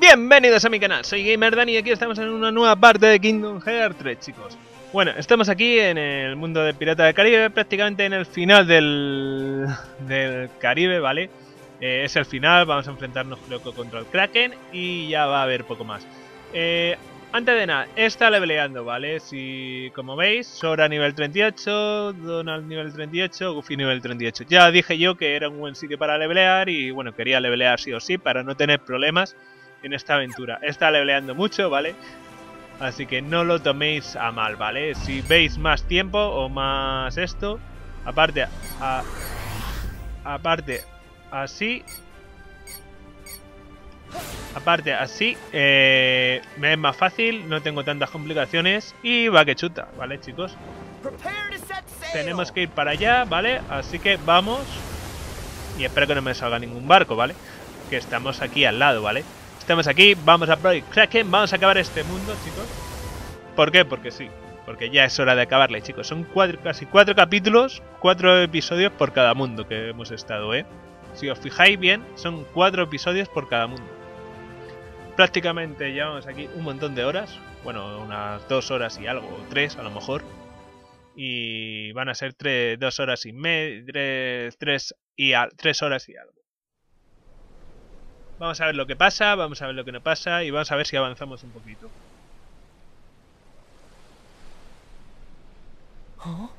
Bienvenidos a mi canal, soy GamerDan y aquí estamos en una nueva parte de Kingdom Hearts 3, chicos. Bueno, estamos aquí en el mundo de Piratas del Caribe, prácticamente en el final del Caribe, ¿vale? Es el final, vamos a enfrentarnos creo que contra el Kraken y ya va a haber poco más. Antes de nada, está leveleando, ¿vale? Si, como veis, Sora nivel 38, Donald nivel 38, Goofy nivel 38. Ya dije yo que era un buen sitio para levelear y bueno, quería levelear sí o sí para no tener problemas en esta aventura. Está leveleando mucho, ¿vale? Así que no lo toméis a mal, ¿vale? Si veis más tiempo o más esto, aparte así, me es más fácil, no tengo tantas complicaciones y va que chuta, ¿vale, chicos? Tenemos que ir para allá, ¿vale? Así que vamos y espero que no me salga ningún barco, ¿vale? Que estamos aquí al lado, ¿vale? Estamos aquí, vamos a Project Kraken, vamos a acabar este mundo, chicos. ¿Por qué? Porque sí, porque ya es hora de acabarle, chicos. Son casi cuatro capítulos, 4 episodios por cada mundo que hemos estado, ¿eh? Si os fijáis bien, son 4 episodios por cada mundo. Prácticamente llevamos aquí un montón de horas, bueno, unas 2 horas y algo, o 3 a lo mejor. Y van a ser 3 horas y algo. Vamos a ver lo que pasa, vamos a ver lo que no pasa y vamos a ver si avanzamos un poquito. ¿Oh?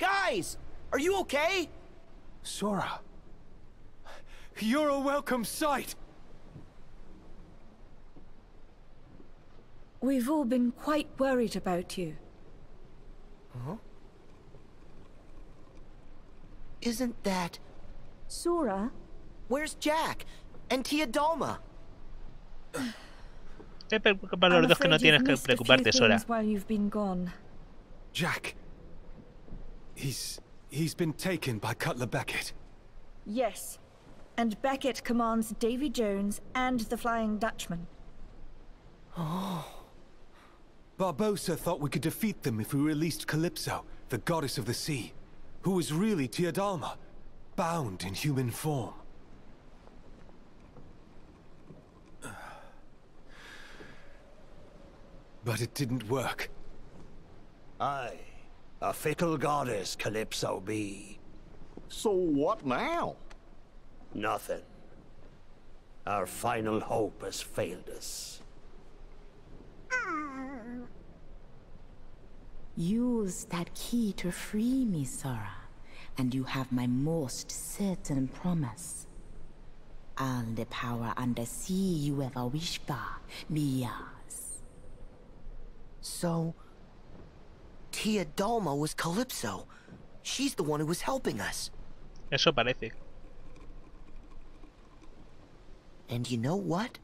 Guys, are you okay? Sora, you're a welcome sight. We've all been quite worried about you. Huh? Isn't that... Sora? Where's Jack? And Tia Dalma? Te preocupa para los dos que no tienes que preocuparte, Sora. Jack. He's been taken by Cutler Beckett. Yes, and Beckett commands Davy Jones and the Flying Dutchman. Oh. Barbosa thought we could defeat them if we released Calypso, the goddess of the sea, who was really Tia Dalma, bound in human form. But it didn't work. Aye. A fickle goddess, Calypso be. So what now? Nothing. Our final hope has failed us. Use that key to free me, Sora, and you have my most certain promise. All the power under sea you ever wish for be yours. So... Tia Dalma was Calypso. She's the one who was helping us. Eso parece. And you know what?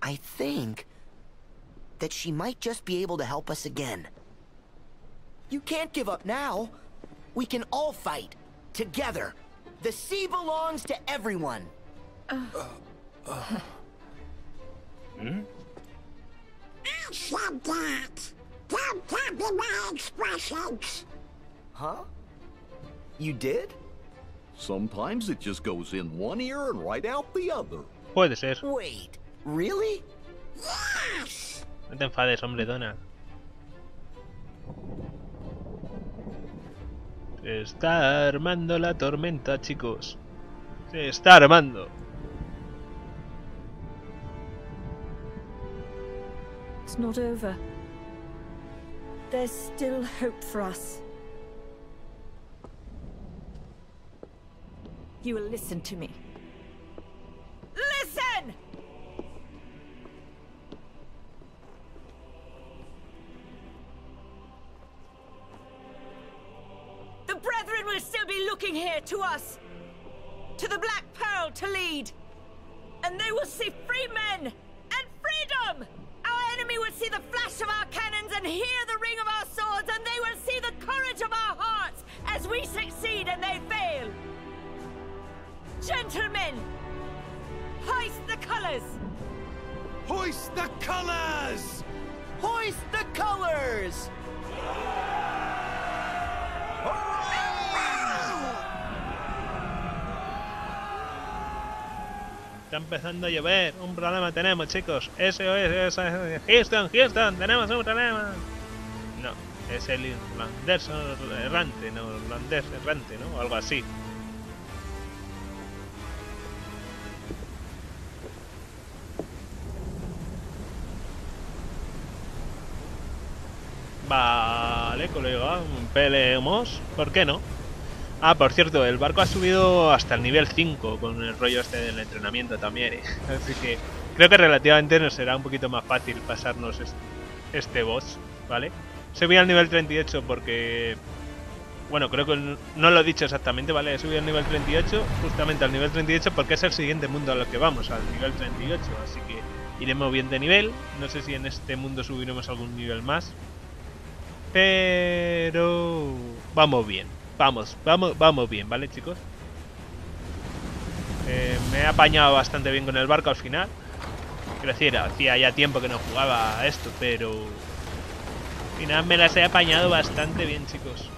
I think that she might just be able to help us again. You can't give up now. We can all fight together. The sea belongs to everyone. Hmm? I said that. Don't copy my expressions! Huh? You did? Sometimes it just goes in one ear and right out the other. Puede ser. Wait, really? Yes! No te enfades, hombre, Donald. Se está armando la tormenta, chicos. Se está armando. It's not over. There's still hope for us. You will listen to me. Listen! The brethren will still be looking here to us, to the Black Pearl to lead, and they will see free men and freedom! The enemy would see the flash of our cannons and hear the ring of our swords Gentlemen, hoist the colors! Hoist the colors! Hoist the colors! Está empezando a llover, un problema tenemos, chicos. SOS, Houston, tenemos un problema. No, es el irlandés errante, no, o algo así. Vale, colega, peleemos, ¿por qué no? Ah, por cierto, el barco ha subido hasta el nivel 5 con el rollo este del entrenamiento también, ¿eh? Así que creo que relativamente nos será un poquito más fácil pasarnos este boss, ¿vale? Subí al nivel 38 porque... Bueno, creo que no lo he dicho exactamente, ¿vale? Subí al nivel 38, justamente al nivel 38 porque es el siguiente mundo a lo que vamos, al nivel 38. Así que iremos bien de nivel, no sé si en este mundo subiremos algún nivel más. Pero... vamos bien. Vamos bien, ¿vale, chicos? Me he apañado bastante bien con el barco al final. Quiero decir, hacía ya tiempo que no jugaba a esto, pero... al final me las he apañado bastante bien, chicos.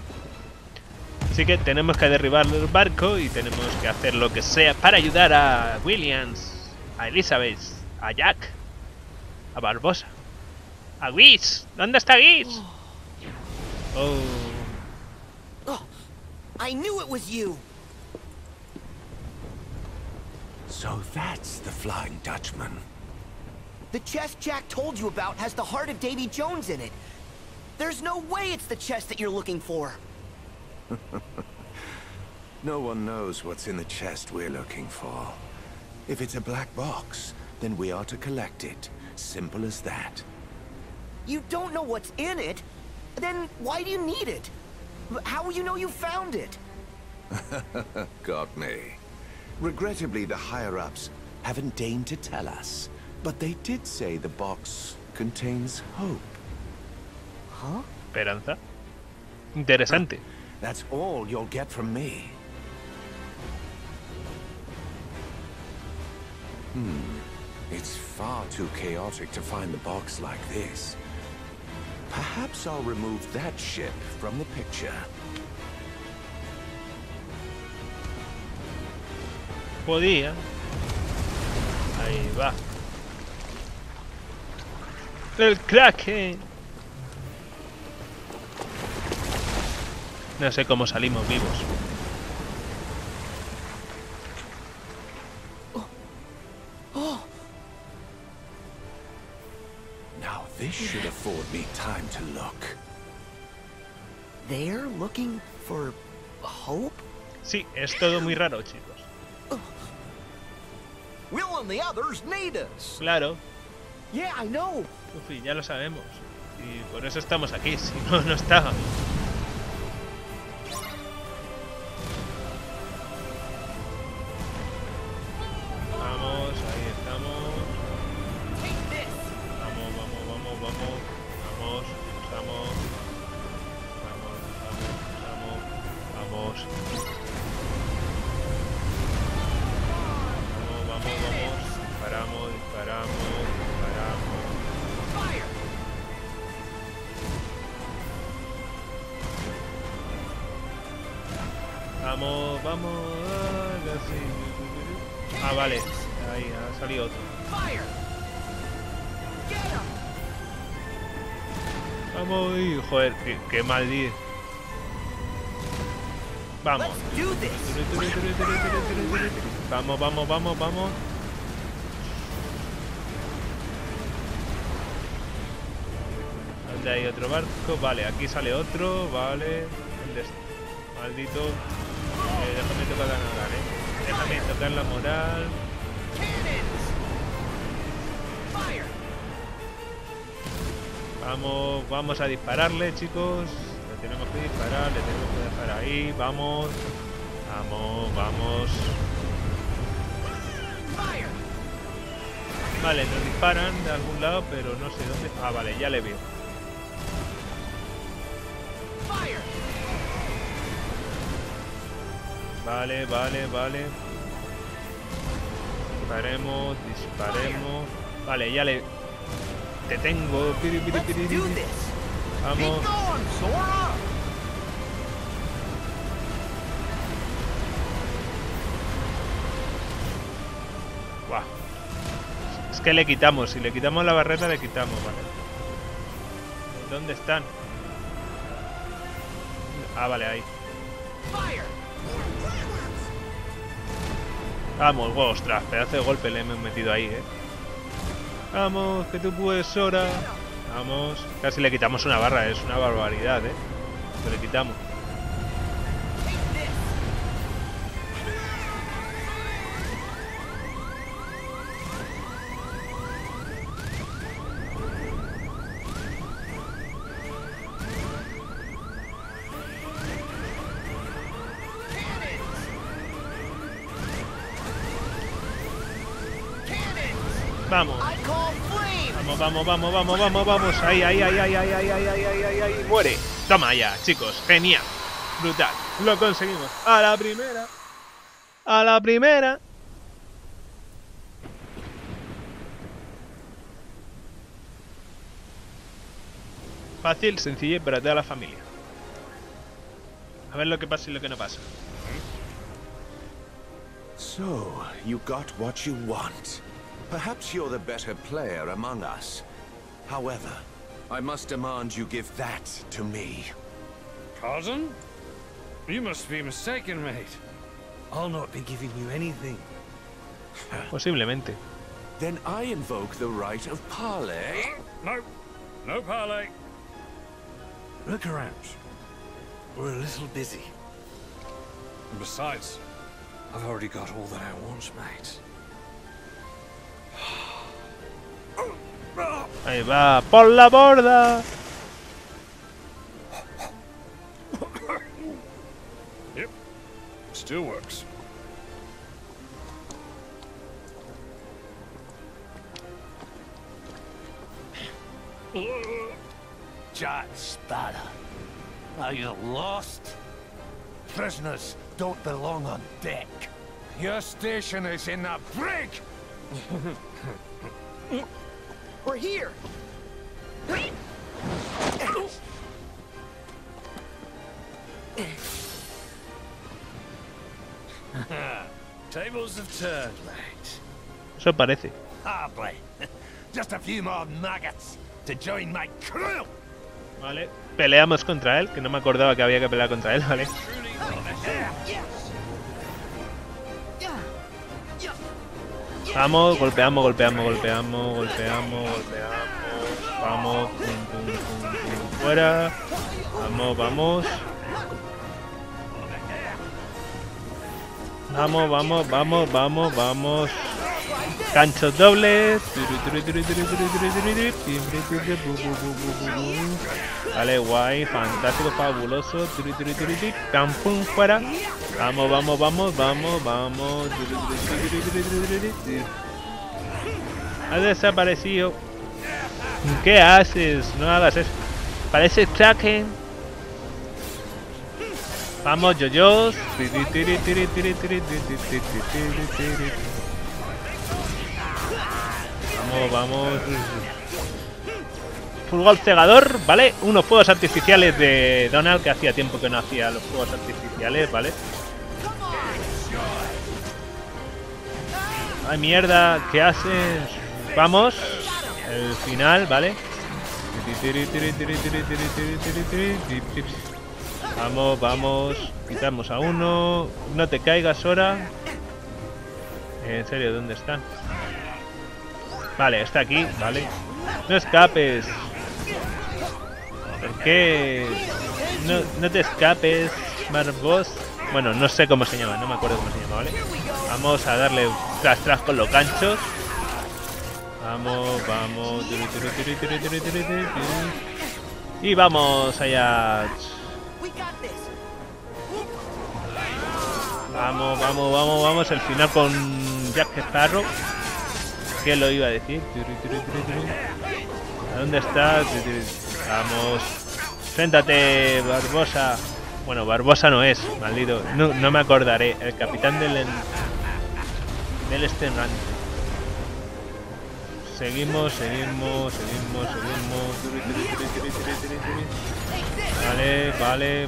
Así que tenemos que derribar el barco y tenemos que hacer lo que sea para ayudar a Williams, a Elizabeth, a Jack, a Barbosa, a Whis. ¿Dónde está Whis? Oh... I knew it was you. So that's the Flying Dutchman. The chest Jack told you about has the heart of Davy Jones in it. There's no way it's the chest that you're looking for. No one knows what's in the chest we're looking for. If it's a black box, then we are to collect it. Simple as that. You don't know what's in it? Then why do you need it? How will you know you found it? Got me. Regrettably, the higher-ups haven't deigned to tell us, but they did say the box contains hope. Huh? Esperanza. Interesante. That's all you'll get from me. It's far too chaotic to find the box like this. Perhaps I'll remove that ship from the picture. Podía. Ahí va. El Kraken. No sé cómo salimos vivos. This should afford me time to look. They're looking for hope? Sí, es todo muy raro, chicos. Will and the others need us. Claro. Yeah, I know. Goofy, ya lo sabemos. Y por eso estamos aquí, si no, no estábamos. Vamos, ahí estamos. Ah, vale, ahí ha salido otro. Vamos, y joder, qué mal día. Vamos. Vamos. ¿Dónde hay otro barco? Vale, aquí sale otro, vale. Maldito. Déjame tocar la moral, eh. Vamos a dispararle, chicos. Le tenemos que disparar, le tenemos que dejar ahí. Vamos. Vale, nos disparan de algún lado, pero no sé dónde. Ah, vale, ya le veo. Vale. Disparemos, disparemos. Vale, ya le... Te tengo. Vamos. Buah. Es que le quitamos. Si le quitamos la barrera, le quitamos. Vale. ¿Dónde están? Ah, vale, ahí. Vamos, wow, ostras, pedazo de golpe le hemos metido ahí, Vamos, que tú puedes, Sora. Vamos. Casi le quitamos una barra, es una barbaridad, Pero le quitamos. Vamos. Vamos. Ahí. Muere. Toma ya, chicos. Genial. Brutal. Lo conseguimos. A la primera. Fácil, sencillo y para toda la familia. A ver lo que pasa y lo que no pasa. So, you got what you want. Perhaps you're the better player among us. However, I must demand you give that to me. Cousin? You must be mistaken, mate. I'll not be giving you anything. Posiblemente. Then I invoke the right of parley. No parley. Look around. We're a little busy. And besides, I've already got all that I want, mate. Ahí va, por la borda. Yep. Still works. Jack Sparrow, are you lost? Prisoners don't belong on deck. Your station is in the brig. We're here. Tables have turned, mate. Eso parece. Hardly. Just a few more nuggets to join my crew. Vale. Peleamos contra él, que no me acordaba que había que pelear contra él, vale. Vamos, golpeamos. Vamos, pum. Fuera. Vamos. Ganchos dobles. Vale, guay, fantástico, fabuloso. Campum, fuera. Vamos. Ha desaparecido. ¿Qué haces? No hagas eso. Parece Kraken. Vamos, yoyos. Vamos. Furgol cegador, ¿vale? Unos fuegos artificiales de Donald, que hacía tiempo que no hacía los fuegos artificiales, ¿vale? Ay, mierda, ¿qué haces? Vamos. El final, ¿vale? Vamos. Quitamos a uno. No te caigas, Sora. En serio, ¿dónde están? Vale, está aquí, vale. No escapes. ¿Por qué? No te escapes, Barbosa. Bueno, no sé cómo se llama, no me acuerdo cómo se llama, ¿vale? Vamos a darle tras con los ganchos. Vamos. Y vamos allá. Vamos. El final con Jack Sparrow. ¿Qué lo iba a decir? ¿A dónde estás? Vamos. Séntate, Barbosa. Bueno, Barbosa no es, maldito. No me acordaré. El capitán del... del esternante. Seguimos. Vale.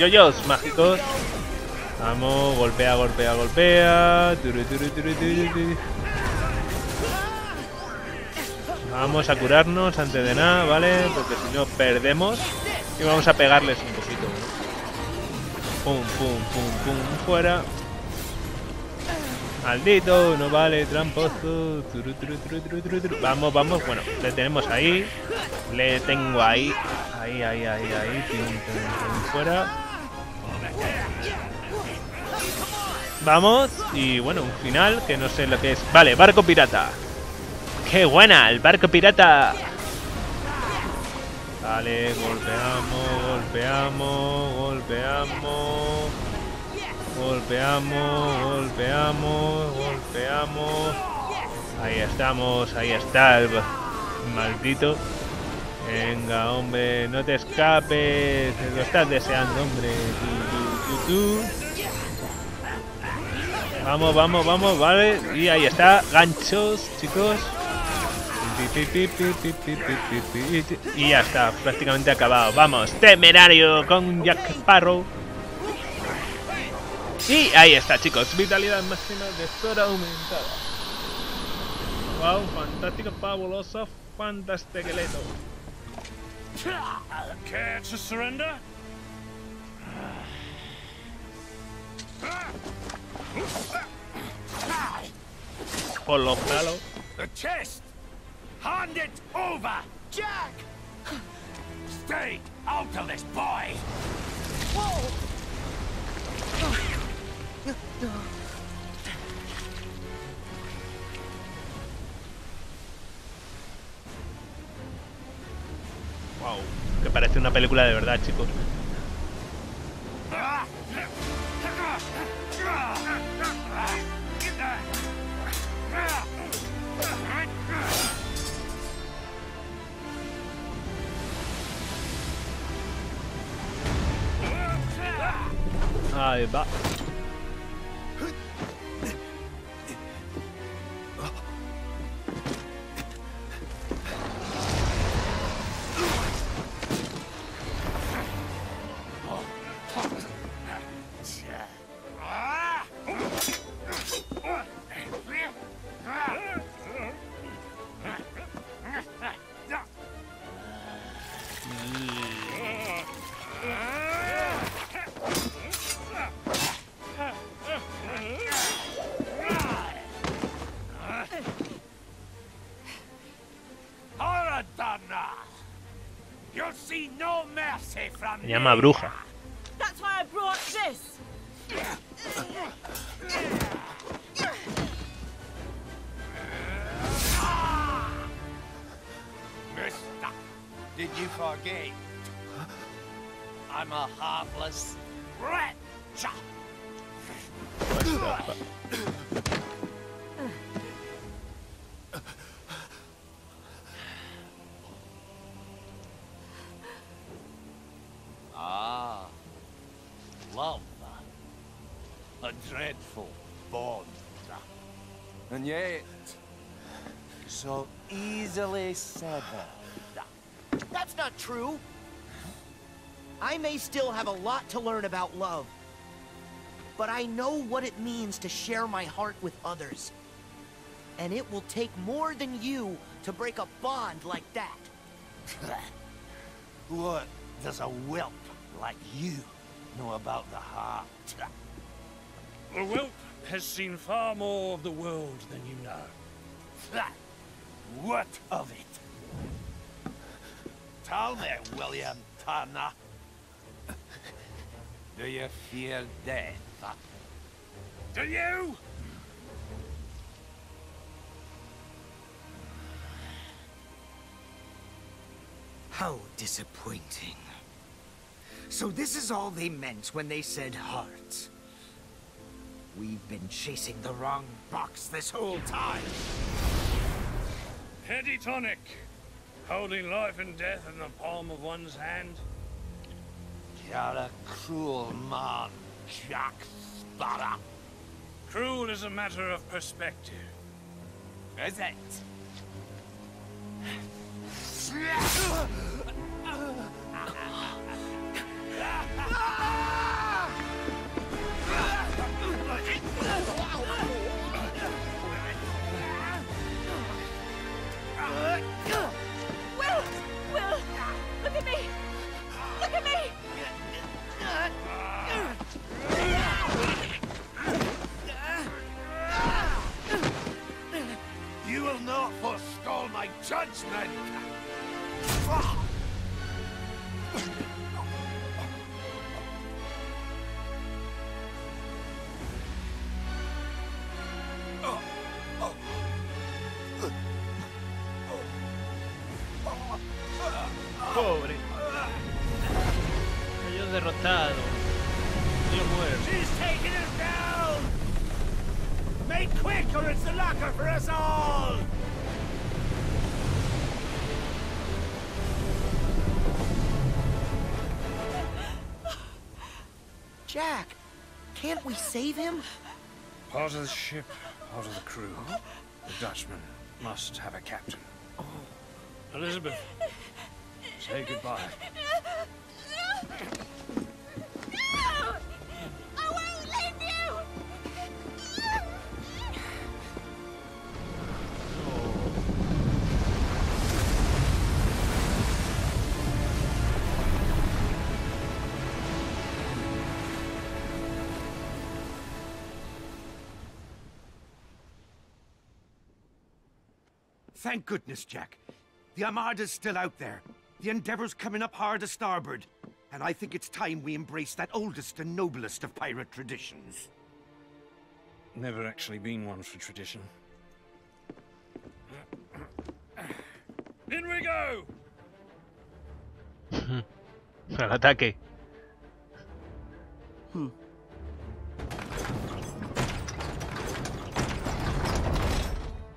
Yoyos mágicos. Vamos, golpea. Vamos a curarnos antes de nada, ¿vale? Porque si no perdemos. Y vamos a pegarles un poquito. Pum, fuera. Maldito, no vale, tramposo. Vamos. Bueno, le tenemos ahí. Le tengo ahí. Ahí. Fuera. Vamos. Y bueno, un final que no sé lo que es. Vale, barco pirata. ¡Qué buena! ¡El barco pirata! Vale, golpeamos. Ahí estamos, ahí está el maldito. Venga, hombre, no te escapes. Te lo estás deseando, hombre. Vamos, vale. Y ahí está, ganchos, chicos. Y ya está, prácticamente acabado. Vamos, temerario con Jack Sparrow. Y ahí está, chicos, vitalidad máxima de Sora aumentada. Wow, fantástico, fabuloso, fantastiqueleto. Care to surrender? Por los palos. The chest. Hand it over, Jack. Stay out of this, boy. Whoa. Wow, que parece una película de verdad, chicos. Ahí va. Me llama bruja. Dreadful bond, and yet so easily severed. That's not true. I may still have a lot to learn about love, but I know what it means to share my heart with others, and it will take more than you to break a bond like that. What does a whelp like you know about the heart? The whelp has seen far more of the world than you know. What of it? Tell me, William Turner. Do you fear death? Do you? How disappointing. So this is all they meant when they said heart. We've been chasing the wrong box this whole time. Heady tonic, holding life and death in the palm of one's hand. You're a cruel man, Jack Sparrow. Cruel is a matter of perspective. present. Will, look at me! Look at me! You will not forestall my judgment! Pobre. Ellos derrotados. Ellos muertos. Make quick or it's the locker for us all. Jack, can't we save him? Part of the ship, part of the crew. The Dutchman must have a captain. Oh. Elizabeth. Say goodbye. No! No! I won't leave you! Thank goodness, Jack. The Armada's still out there. The Endeavour's coming up hard to starboard, and I think it's time we embrace that oldest and noblest of pirate traditions. Never actually been one for tradition. In we go! Al ataque.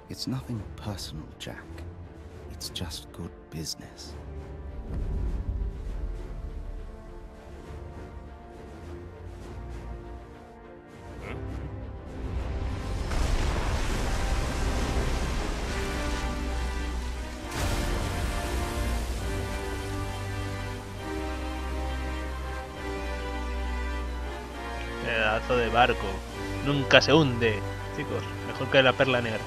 It's nothing personal, Jack. It's just good business. Pedazo de barco, nunca se hunde, chicos, mejor que la Perla Negra.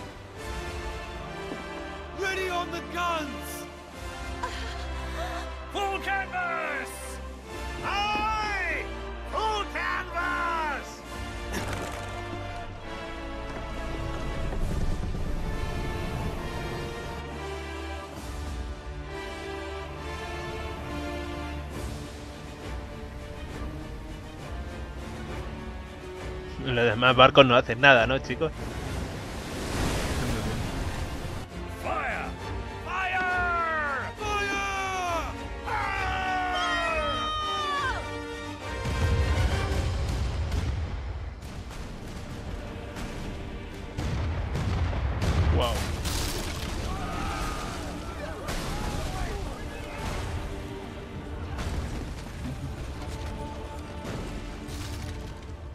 Los demás barcos no hacen nada, ¿no, chicos?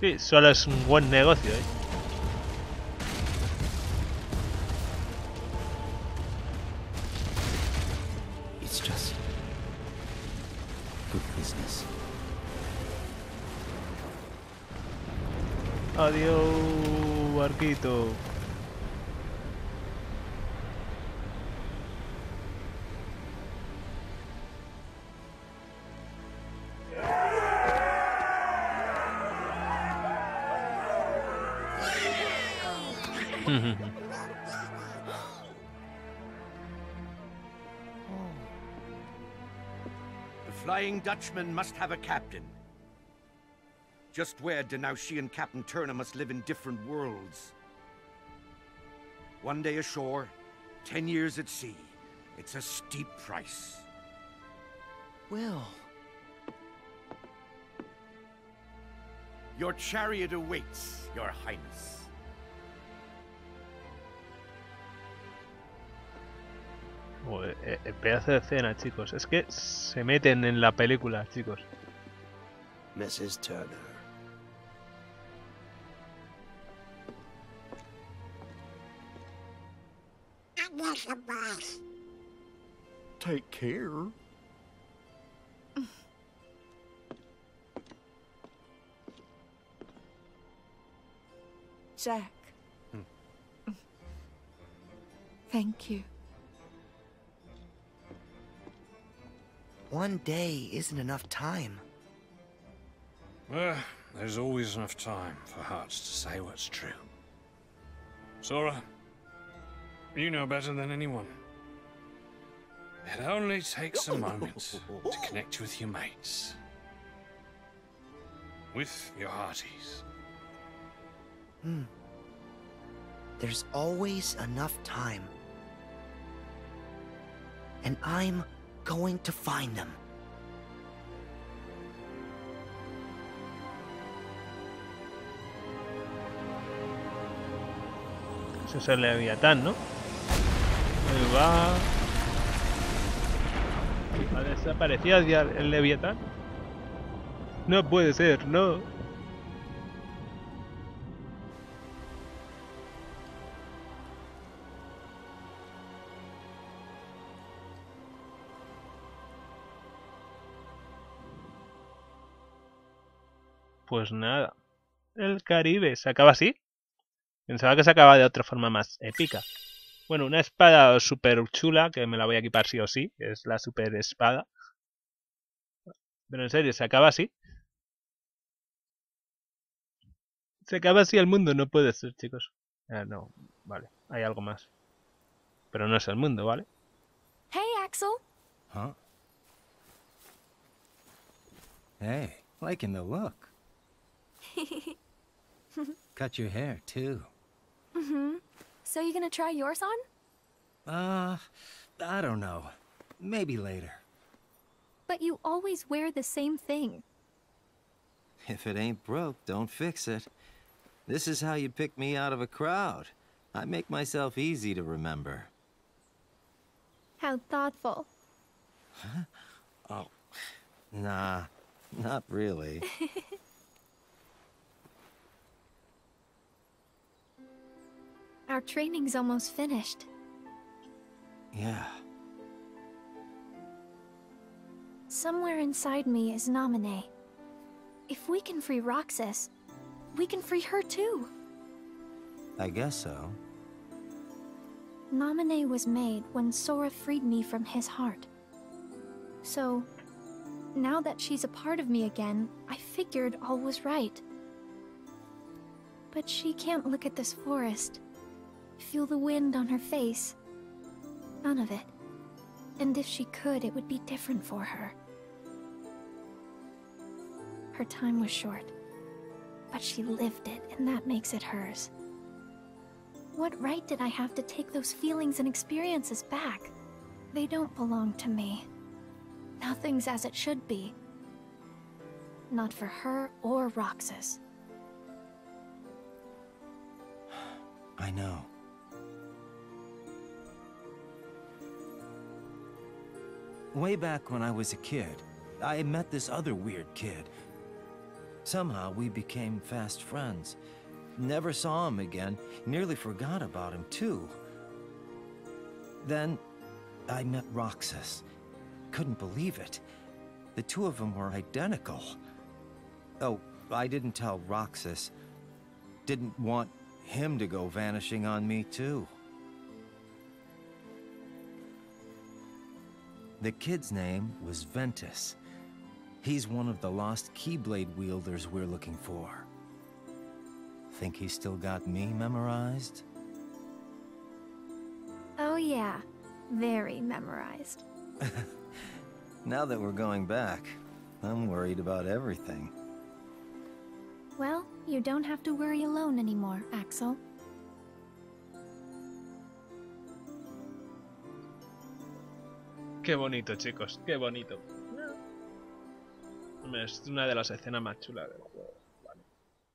Sí, solo es un buen negocio, ¿eh? It's just good business. Adiós, barquito. Flying Dutchman must have a captain. Just where do now she and Captain Turner must live in different worlds? 1 day ashore, 10 years at sea. It's a steep price. Will. Your chariot awaits, Your Highness. Joder, pedazo de escena, chicos. Es que se meten en la película, chicos. Mrs. Turner. boss. Take care. Jack. Thank you. One day isn't enough time. Well, there's always enough time for hearts to say what's true. Sora, you know better than anyone. It only takes a moment to connect with your mates. With your hearties. There's always enough time. And I'm going to find them. Eso es el Leviatán, ¿no? Ahí va. Ha desaparecido ya el Leviatán. No puede ser, no. Pues nada. El Caribe. ¿Se acaba así? Pensaba que se acaba de otra forma más épica. Bueno, una espada súper chula, que me la voy a equipar sí o sí. Es la super espada. Pero en serio, ¿se acaba así? ¿Se acaba así el mundo? No puede ser, chicos. No, vale. Hay algo más. Pero no es el mundo, ¿vale? Hey, Axel. Huh? Hey, liking the look. Cut your hair too. So you gonna try yours on? I don't know. Maybe later. But you always wear the same thing. If it ain't broke, don't fix it. This is how you pick me out of a crowd. I make myself easy to remember. How thoughtful. Huh? Oh, nah, not really. Our training's almost finished. Yeah. Somewhere inside me is Namine. If we can free Roxas, we can free her too. I guess so. Namine was made when Sora freed me from his heart. So, now that she's a part of me again, I figured all was right. But she can't look at this forest. Feel the wind on her face. None of it. And if she could, it would be different for her. Her time was short, but she lived it, and that makes it hers. What right did I have to take those feelings and experiences back? They don't belong to me. Nothing's as it should be. Not for her or Roxas. I know. Way back when I was a kid, I met this other weird kid. Somehow we became fast friends. Never saw him again, nearly forgot about him too. Then I met Roxas. Couldn't believe it. The two of them were identical. Oh, I didn't tell Roxas. Didn't want him to go vanishing on me too. The kid's name was Ventus. He's one of the lost Keyblade wielders we're looking for. Think he's still got me memorized? Oh yeah, very memorized. Now that we're going back, I'm worried about everything. Well, you don't have to worry alone anymore, Axel. Qué bonito, chicos, qué bonito. Es una de las escenas más chulas del juego. Vale.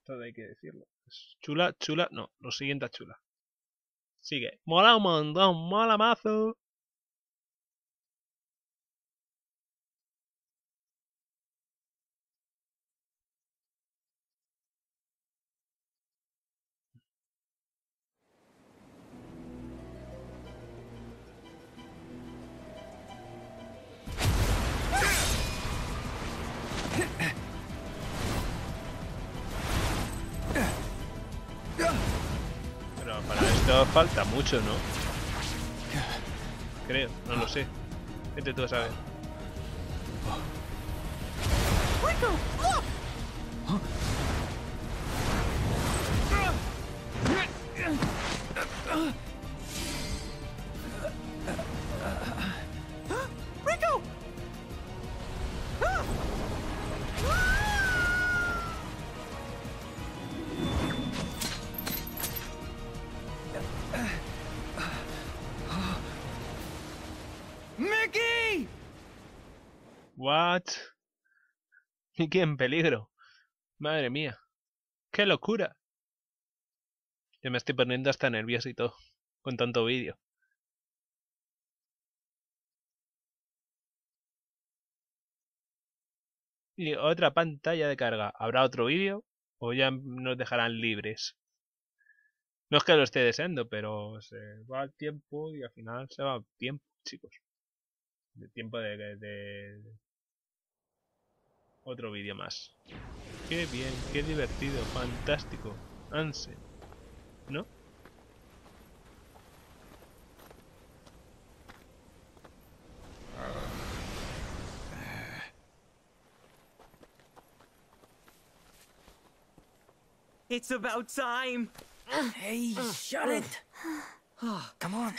Todo hay que decirlo. Es chula, chula, no, lo siguiente es chula. Sigue. Mola un montón, mola mazo. No falta mucho, ¿no? Creo, no lo sé. Vete tú a saber. What? ¿Y qué en peligro? Madre mía. ¡Qué locura! Yo me estoy poniendo hasta nervioso y todo, con tanto vídeo. Y otra pantalla de carga. ¿Habrá otro vídeo? ¿O ya nos dejarán libres? No es que lo esté deseando, pero se va el tiempo y al final se va el tiempo, chicos. El tiempo de otro vídeo más. Qué bien, qué divertido, fantástico. Anse, ¿no? It's about time. Hey, shut it. Come on.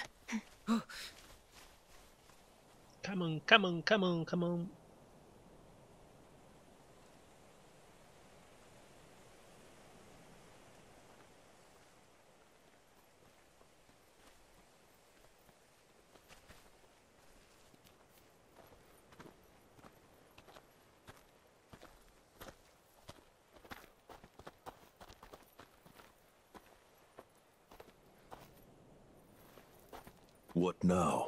Come on, come on, come on, come on. What now?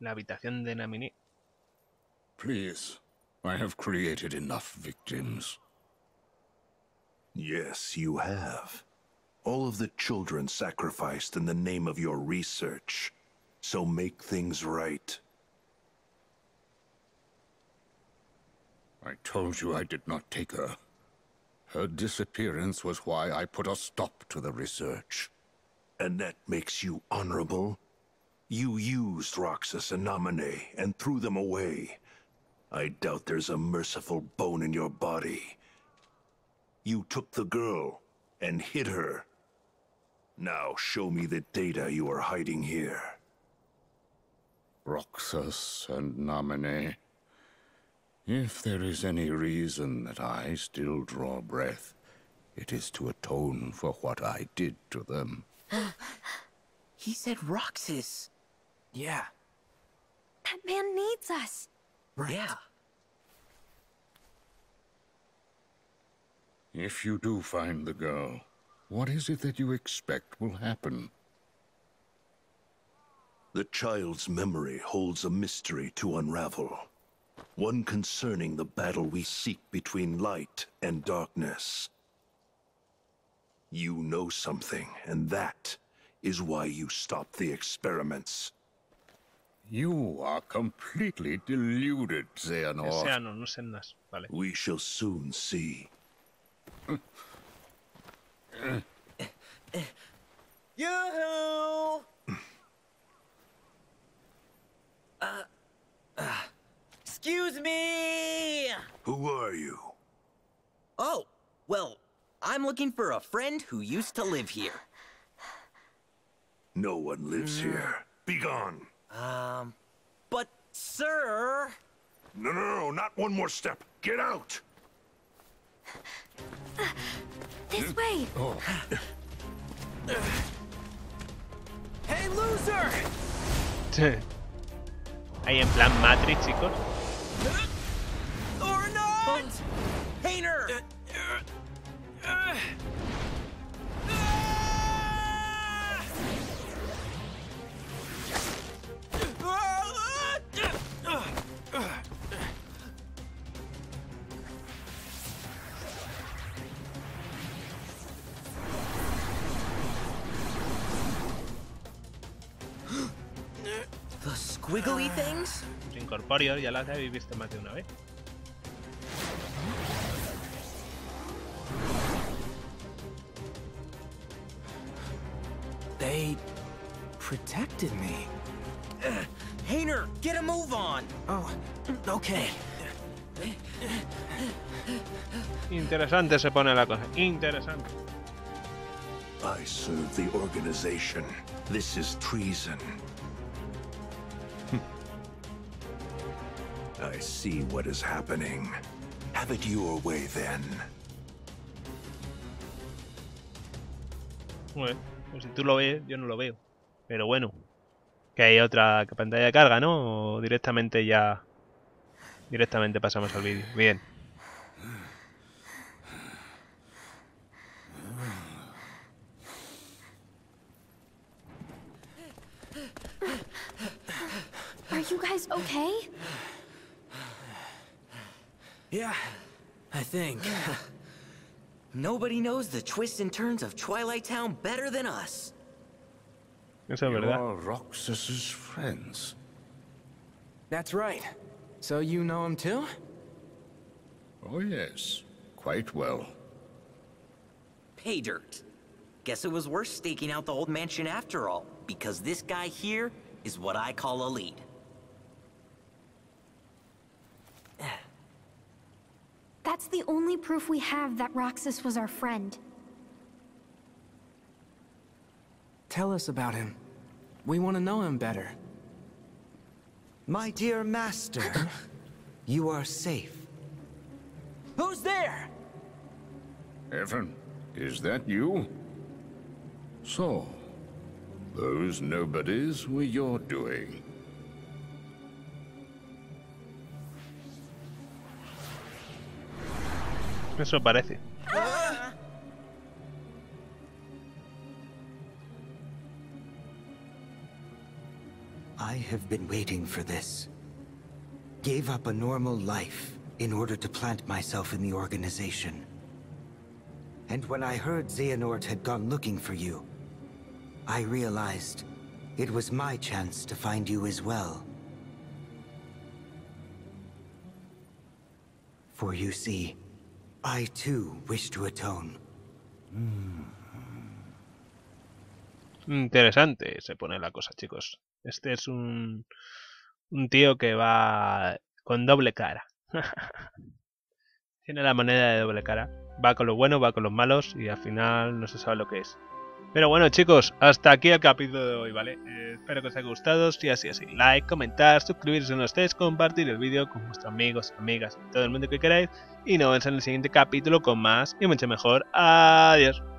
La habitación de Namine. Please, I have created enough victims. Yes, you have. All of the children sacrificed in the name of your research. So make things right. I told you I did not take her. Her disappearance was why I put a stop to the research. And that makes you honorable? You used Roxas and Namine and threw them away. I doubt there's a merciful bone in your body. You took the girl and hid her. Now show me the data you are hiding here. Roxas and Namine. If there is any reason that I still draw breath, it is to atone for what I did to them. He said Roxas. Yeah. That man needs us. Right. Yeah. If you do find the girl, what is it that you expect will happen? The child's memory holds a mystery to unravel. One concerning the battle we seek between light and darkness. You know something, and that is why you stopped the experiments. You are completely deluded, Xehanort. We shall soon see. Yoo-hoo! Excuse me! Who are you? Oh, well, I'm looking for a friend who used to live here. No one lives here. Be gone. But, sir... No, no, no, not one more step. Get out! This way! Oh. Hey, loser! Ahí en plan Matrix, chicos. Or not! Hayner! Wiggly things? Los incorpóreos ya las habéis visto más de una vez. They protected me. Hayner, get a move on. Oh, okay. Interesante se pone la cosa. Interesante. I serve the organization. This is treason. I see what is happening. Have it your way then. Bueno, pues si tú lo ves, yo no lo veo. Pero bueno, que hay otra pantalla de carga, ¿no? O directamente ya... Directamente pasamos al vídeo. Bien. Are you guys okay? Yeah, I think. Nobody knows the twists and turns of Twilight Town better than us. Eso es verdad. You are Roxas's friends. That's right. So you know him too? Oh yes, quite well. Pay dirt. Guess it was worth staking out the old mansion after all, because this guy here is what I call a lead. That's the only proof we have that Roxas was our friend. Tell us about him. We want to know him better. My dear master, you are safe. Who's there? Evan, is that you? So, those nobodies were your doing. Eso parece. I have been waiting for this. Gave up a normal life in order to plant myself in the organization. And when I heard Xehanort had gone looking for you, I realized it was my chance to find you as well. For you see, I too wish to atone. Interesante se pone la cosa, chicos. Este es un tío que va con doble cara. Tiene la moneda de doble cara. Va con los buenos, va con los malos y al final no se sabe lo que es. Pero bueno, chicos, hasta aquí el capítulo de hoy, ¿vale? Espero que os haya gustado. Si así es, like, comentar, suscribiros si no estáis, compartir el vídeo con vuestros amigos, amigas, todo el mundo que queráis. Y nos vemos en el siguiente capítulo con más y mucho mejor. Adiós.